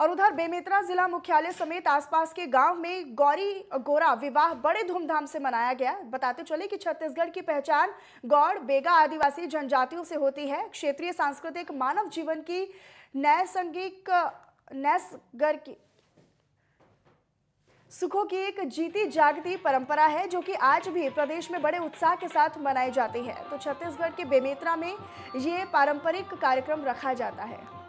और उधर बेमेतरा जिला मुख्यालय समेत आसपास के गांव में गौरी गोरा विवाह बड़े धूमधाम से मनाया गया। बताते चले कि छत्तीसगढ़ की पहचान गौड़ बेगा आदिवासी जनजातियों से होती है। क्षेत्रीय सांस्कृतिक मानव जीवन की नैसर्गिक सुखों की एक जीती जागती परंपरा है, जो कि आज भी प्रदेश में बड़े उत्साह के साथ मनाई जाती है। तो छत्तीसगढ़ के बेमेतरा में ये पारंपरिक कार्यक्रम रखा जाता है।